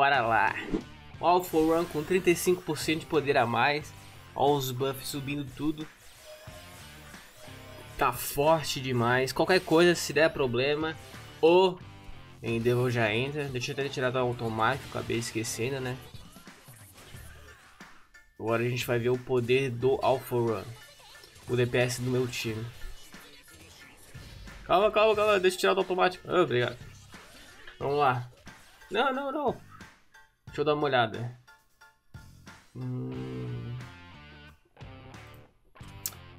Bora lá. O All For One com 35% de poder a mais. Olha os buffs subindo tudo. Tá forte demais. Qualquer coisa, se der problema, o Endeavor já entra. Deixa eu até tirar do automático, acabei esquecendo, né? Agora a gente vai ver o poder do All For One. O DPS do meu time. Calma, calma, calma. Deixa eu tirar do automático. Oh, obrigado. Vamos lá. Não, não, não. Deixa eu dar uma olhada.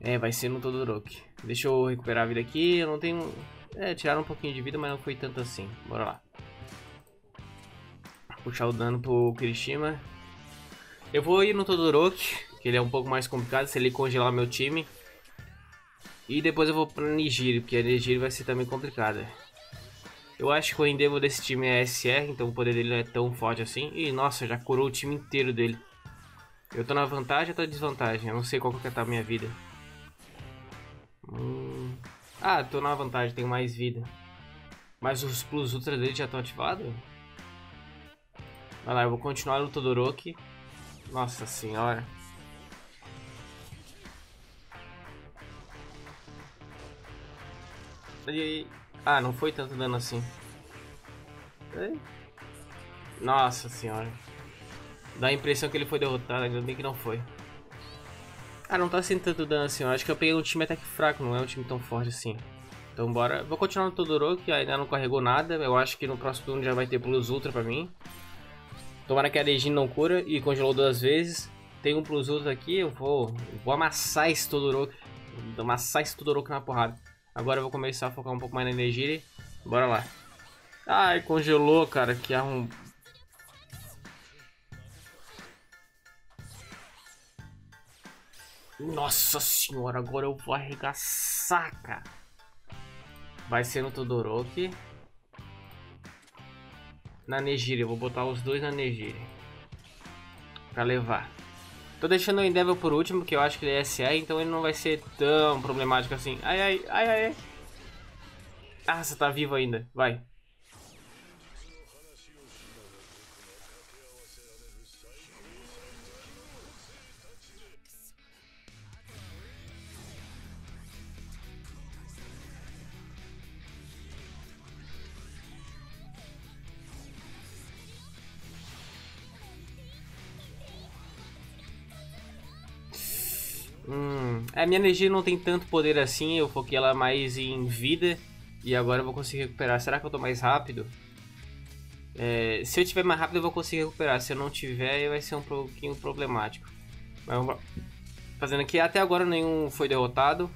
É, vai ser no Todoroki. Deixa eu recuperar a vida aqui. Eu não tenho... É, tiraram um pouquinho de vida, mas não foi tanto assim. Bora lá. Puxar o dano pro Kirishima. Eu vou ir no Todoroki, que ele é um pouco mais complicado se ele congelar meu time. E depois eu vou pra Nigiri, porque a Nigiri vai ser também complicada. Eu acho que o Endeavor desse time é SR, então o poder dele não é tão forte assim. E nossa, já curou o time inteiro dele. Eu tô na vantagem ou tô na desvantagem? Eu não sei qual que tá a minha vida. Ah, tô na vantagem, tenho mais vida. Mas os plus ultra dele já estão ativados? Vai lá, eu vou continuar no Todoroki. Nossa senhora. Ah, não foi tanto dano assim. Nossa senhora. Dá a impressão que ele foi derrotado, ainda bem que não foi. Ah, não tá sendo tanto dano assim. Eu acho que eu peguei um time até que fraco, não é um time tão forte assim. Então bora. Vou continuar no Todoroki, ainda não carregou nada. Eu acho que no próximo turno já vai ter plus ultra pra mim. Tomara que a Nejire não cura e congelou duas vezes. Tem um plus ultra aqui, eu vou amassar esse Todoroki. Vou amassar esse Todoroki na porrada. Agora eu vou começar a focar um pouco mais na Nejire. Bora lá. Ai, congelou, cara, que arrum... Nossa senhora, agora eu vou arregaçar, cara. Vai ser no Todoroki. Na Nejire, eu vou botar os dois na Nejire pra levar. Tô deixando o Endeavor por último, que eu acho que ele é SR, então ele não vai ser tão problemático assim. Ai, ai, ai, ai. Ah, você tá vivo ainda, vai. A minha energia não tem tanto poder assim, eu foquei ela mais em vida. E agora eu vou conseguir recuperar. Será que eu tô mais rápido? É, se eu tiver mais rápido eu vou conseguir recuperar. Se eu não tiver, vai ser um pouquinho problemático. Mas vamos lá. Fazendo aqui, até agora nenhum foi derrotado.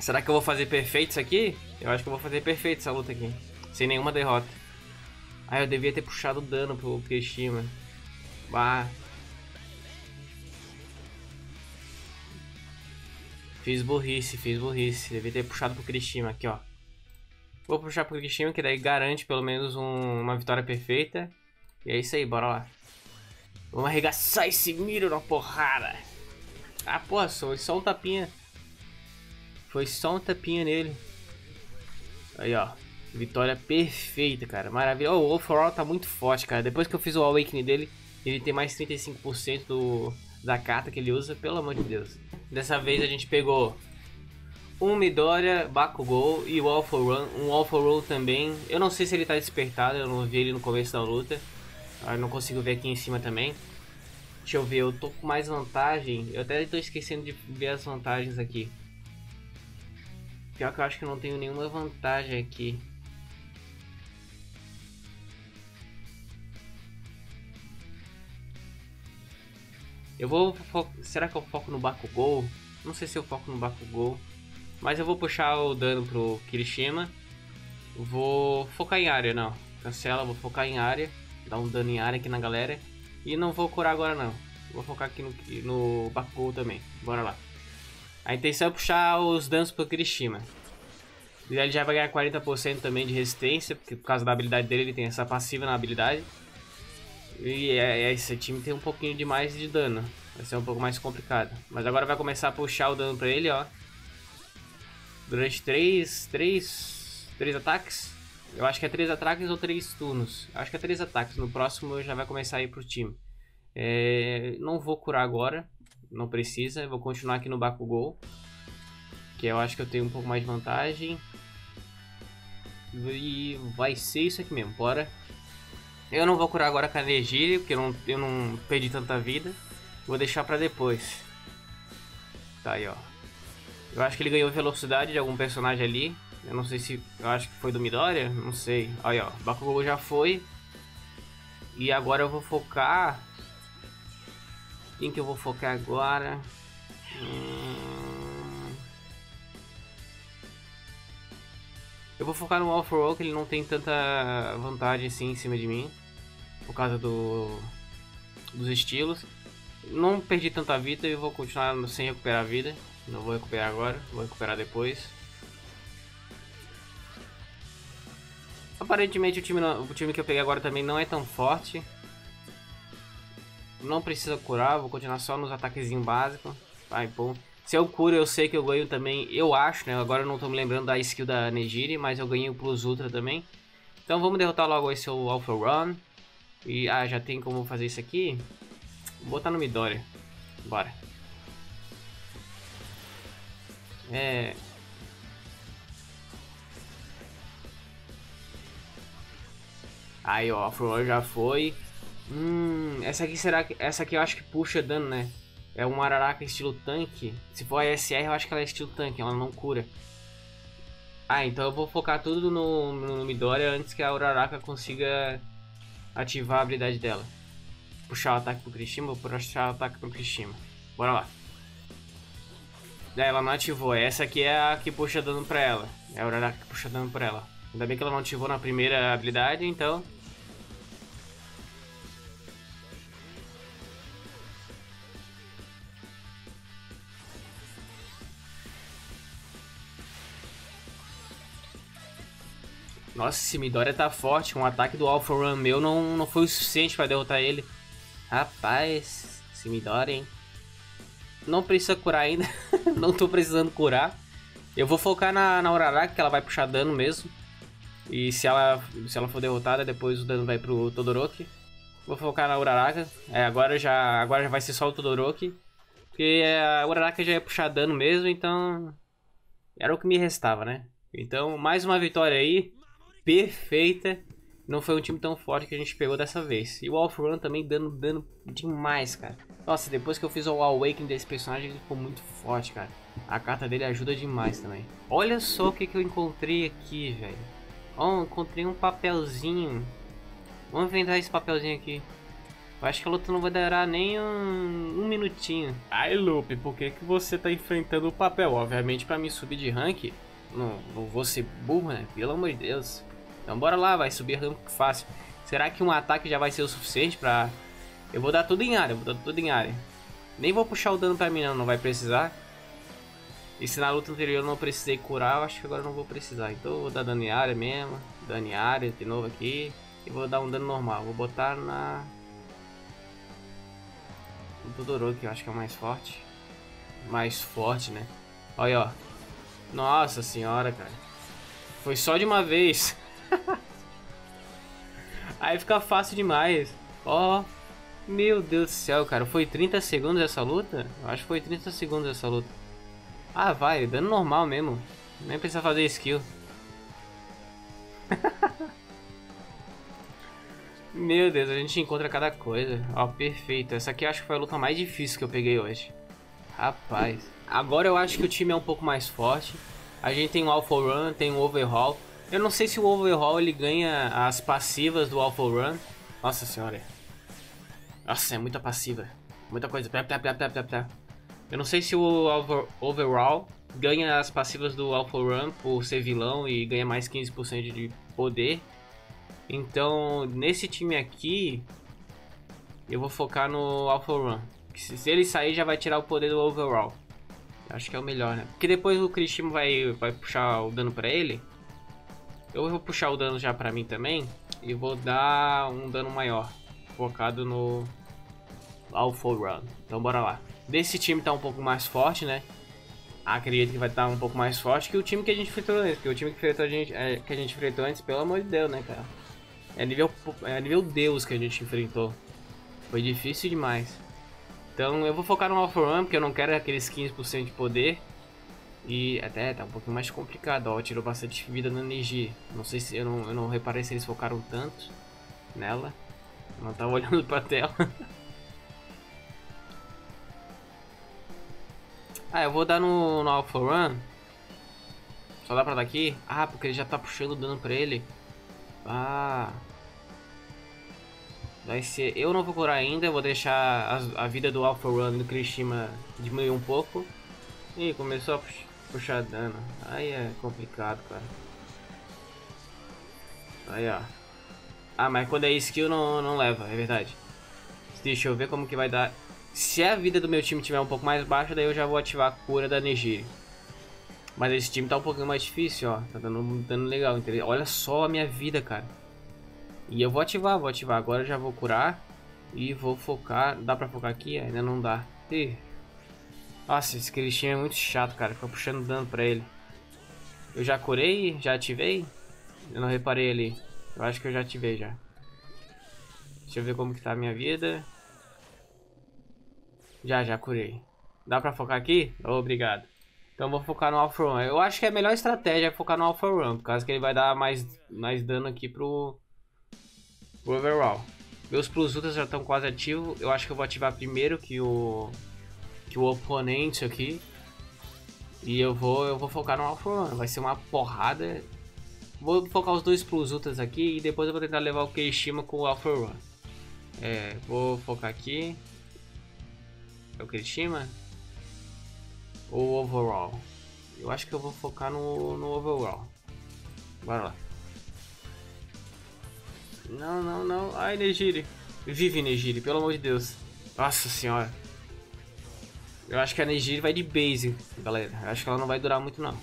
Será que eu vou fazer perfeito isso aqui? Eu acho que eu vou fazer perfeito essa luta aqui, sem nenhuma derrota. Ah, eu devia ter puxado o dano pro Kirishima. Bah. Fiz burrice, devia ter puxado pro Kirishima aqui, ó. Vou puxar pro Kirishima, que daí garante pelo menos uma vitória perfeita. E é isso aí, bora lá. Vamos arregaçar esse Miro na porrada. Ah, porra, foi só um tapinha. Foi só um tapinha nele. Aí, ó, vitória perfeita, cara, maravilha. Oh, o Overhaul tá muito forte, cara. Depois que eu fiz o Awakening dele, ele tem mais 35% da carta que ele usa, pelo amor de Deus. Dessa vez a gente pegou um Midoriya, Bakugou e o All For One, um All For One também. Eu não sei se ele tá despertado, eu não vi ele no começo da luta. Eu não consigo ver aqui em cima também. Deixa eu ver, eu tô com mais vantagem. Eu até tô esquecendo de ver as vantagens aqui. Pior que eu acho que eu não tenho nenhuma vantagem aqui. Eu vou será que eu foco no Bakugou? Não sei se eu foco no Bakugou, mas eu vou puxar o dano pro Kirishima. Vou focar em área, não. Cancela, vou focar em área. Dar um dano em área aqui na galera. E não vou curar agora não. Vou focar aqui no Bakugou também. Bora lá. A intenção é puxar os danos pro Kirishima. E ele já vai ganhar 40% também de resistência, porque por causa da habilidade dele ele tem essa passiva na habilidade. E esse time tem um pouquinho de mais de dano. Vai ser um pouco mais complicado. Mas agora vai começar a puxar o dano pra ele, ó. Durante 3 ataques. Eu acho que é 3 ataques ou 3 turnos. Eu acho que é 3 ataques. No próximo eu já vai começar a ir pro time. Não vou curar agora. Não precisa. Eu vou continuar aqui no Bakugou, que eu acho que eu tenho um pouco mais de vantagem. E vai ser isso aqui mesmo. Bora. Eu não vou curar agora com a Nejire, porque eu não perdi tanta vida. Vou deixar pra depois. Tá aí, ó. Eu acho que ele ganhou velocidade de algum personagem ali. Eu não sei se... eu acho que foi do Midoriya? Não sei. Aí, ó. Bakugou já foi. E agora eu vou focar... quem que eu vou focar agora? Eu vou focar no All For One, que ele não tem tanta vantagem assim em cima de mim. Por causa dos estilos. Não perdi tanta vida e vou continuar sem recuperar a vida. Não vou recuperar agora, vou recuperar depois. Aparentemente o time que eu peguei agora também não é tão forte. Não precisa curar, vou continuar só nos ataquezinhos básicos. Ai, bom. Se eu curo eu sei que eu ganho também, eu acho, né? Agora eu não tô me lembrando da skill da Nejire, mas eu ganhei o Plus Ultra também. Então vamos derrotar logo esse Alpha Run. E, já tem como fazer isso aqui. Vou botar no Midoriya. Bora. Aí, ó, Alpha Run já foi. Essa aqui será que... essa aqui eu acho que puxa dano, né? É uma Uraraka estilo tanque. Se for a SR, eu acho que ela é estilo tanque, ela não cura. Então eu vou focar tudo no Midoriya antes que a Uraraka consiga ativar a habilidade dela. Puxar o ataque pro Kirishima, vou puxar o ataque pro Kirishima. Bora lá. Ela não ativou, essa aqui é a que puxa dano pra ela. É a Uraraka que puxa dano pra ela. Ainda bem que ela não ativou na primeira habilidade, então... Nossa, esse Midoriya tá forte. Um ataque do Alpha Run meu não foi o suficiente pra derrotar ele. Rapaz, esse Midoriya, hein? Não precisa curar ainda. Não tô precisando curar. Eu vou focar na Uraraka, que ela vai puxar dano mesmo. E se ela for derrotada, depois o dano vai pro Todoroki. Vou focar na Uraraka. Agora já vai ser só o Todoroki. Porque a Uraraka já ia puxar dano mesmo, então... era o que me restava, né? Então, mais uma vitória aí. Perfeita. Não foi um time tão forte que a gente pegou dessa vez. E o All For One também dando dano demais, cara. Nossa, depois que eu fiz o Awakening desse personagem, ele ficou muito forte, cara. A carta dele ajuda demais também. Olha só o que eu encontrei aqui, velho. Ó, encontrei um papelzinho. Vamos inventar esse papelzinho aqui. Eu acho que a luta não vai durar nem um minutinho. Ai, Lupe, por que você tá enfrentando o papel? Obviamente pra mim subir de rank. Não vou ser burro, né? Pelo amor de Deus. Então bora lá, vai subir fácil. Será que um ataque já vai ser o suficiente pra... eu vou dar tudo em área, Nem vou puxar o dano pra mim, não vai precisar. E se na luta anterior eu não precisei curar, eu acho que agora não vou precisar. Então eu vou dar dano em área mesmo. Dano em área de novo aqui. E vou dar um dano normal, vou botar na... o Todoroki, que eu acho que é o mais forte. Mais forte, né? Olha aí, ó. Nossa senhora, cara. Foi só de uma vez. Aí fica fácil demais. Ó, meu Deus do céu, cara. Foi 30 segundos essa luta? Eu acho que foi 30 segundos essa luta. Vai, dano normal mesmo. Nem precisa fazer skill. Meu Deus, a gente encontra cada coisa. Ó, perfeito. Essa aqui eu acho que foi a luta mais difícil que eu peguei hoje. Rapaz. Agora eu acho que o time é um pouco mais forte. A gente tem o Alpha Run, tem o Overhaul. Eu não sei se o Overhaul ele ganha as passivas do Alpha Run. Nossa senhora. Nossa, é muita passiva. Muita coisa. Eu não sei se o Overhaul ganha as passivas do Alpha Run por ser vilão e ganha mais 15% de poder. Então, nesse time aqui, eu vou focar no Alpha Run. Se ele sair, já vai tirar o poder do Overhaul. Acho que é o melhor, né? Porque depois o Kirishima vai puxar o dano pra ele. Eu vou puxar o dano já pra mim também. E vou dar um dano maior. Focado no All For One. Então bora lá. Desse time tá um pouco mais forte, né? acredito que vai estar um pouco mais forte que o time que a gente enfrentou antes. Porque o time que a gente enfrentou antes, pelo amor de Deus, né, cara? É nível Deus que a gente enfrentou. Foi difícil demais. Então eu vou focar no All For One, porque eu não quero aqueles 15% de poder. E até tá um pouquinho mais complicado, ó, tirou bastante vida na Nejire. Não sei se, eu não reparei se eles focaram tanto nela. Não tava olhando pra tela. Ah, eu vou dar no All For One. Só dá pra dar aqui? Ah, porque ele já tá puxando o dano pra ele. Ah... Vai ser... Eu não vou curar ainda, vou deixar a vida do Alpha Run do Kirishima diminuir um pouco. Ih, começou a puxar dano. Aí é complicado, cara. Aí, ó. Ah, mas quando é skill não leva, é verdade. Deixa eu ver como que vai dar. Se a vida do meu time tiver um pouco mais baixa, daí eu já vou ativar a cura da Nejire. Mas esse time tá um pouquinho mais difícil, ó. Tá dando um dano legal, entendeu? Olha só a minha vida, cara. E eu vou ativar agora, já vou curar. E vou focar, dá pra focar aqui? Ainda não dá. Ih. Nossa, esse Kirishima é muito chato, cara, fica puxando dano pra ele. Eu já curei, já ativei? Eu não reparei ali, eu acho que eu já ativei já. Deixa eu ver como que tá a minha vida. Já curei. Dá pra focar aqui? Obrigado. Então vou focar no All For One. Eu acho que a melhor estratégia é focar no All For One, por causa que ele vai dar mais dano aqui pro... Overhaul. Meus plus ultras já estão quase ativos. Eu acho que eu vou ativar primeiro que o oponente aqui. E eu vou focar no All For One. Vai ser uma porrada. Vou focar os dois plus ultras aqui e depois eu vou tentar levar o Kirishima com o All For One. É, vou focar aqui. É o Kirishima? Ou o Overhaul? Eu acho que eu vou focar no Overhaul. Bora lá. Não, não, não. Ai, Nejire. Vive, Nejire, pelo amor de Deus. Nossa senhora. Eu acho que a Nejire vai de base, galera. Eu acho que ela não vai durar muito, não.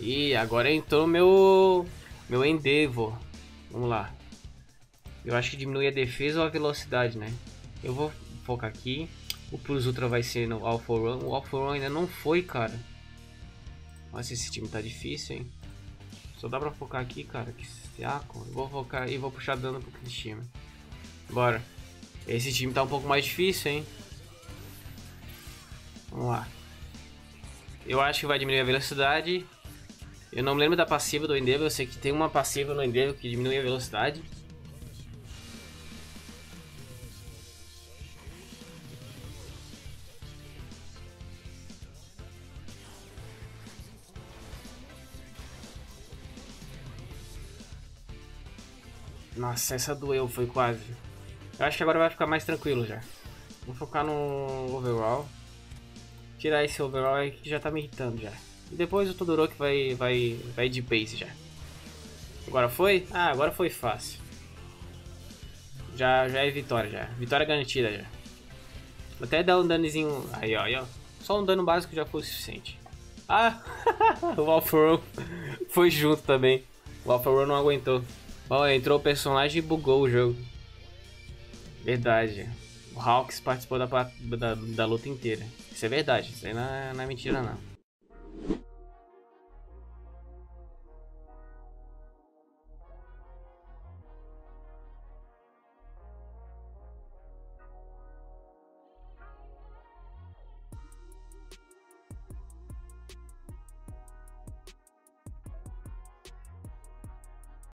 Ih, agora entrou meu Endeavor. Vamos lá. Eu acho que diminui a defesa ou a velocidade, né? Eu vou focar aqui. O Plus Ultra vai ser no All For One. O All For One ainda não foi, cara. Nossa, esse time tá difícil, hein? Só dá pra focar aqui, cara. Que saco. Eu vou focar e vou puxar dano pro Kirishima. Bora. Esse time tá um pouco mais difícil, hein? Vamos lá. Eu acho que vai diminuir a velocidade. Eu não me lembro da passiva do Endeavor, eu sei que tem uma passiva no Endeavor que diminui a velocidade. Nossa, essa doeu, foi quase. Eu acho que agora vai ficar mais tranquilo já. Vou focar no Overhaul. Tirar esse Overhaul aí que já tá me irritando já. E depois o Todoroki vai de base já. Agora foi? Ah, agora foi fácil. Já é vitória já. Vitória garantida já. Vou até dar um danozinho. Aí, ó, aí, ó. Só um dano básico já foi o suficiente. Ah! O All For One foi junto também. O All For One não aguentou. Bom, entrou o personagem e bugou o jogo. Verdade. O Hawks participou da luta inteira. Isso é verdade. Isso aí não é mentira, não.